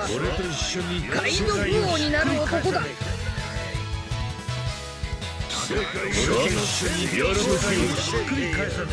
はカイドウ王になる男だ。俺は一緒にやるときをひっくり返さない。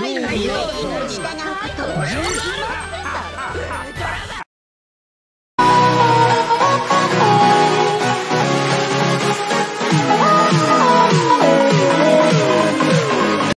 勝利を。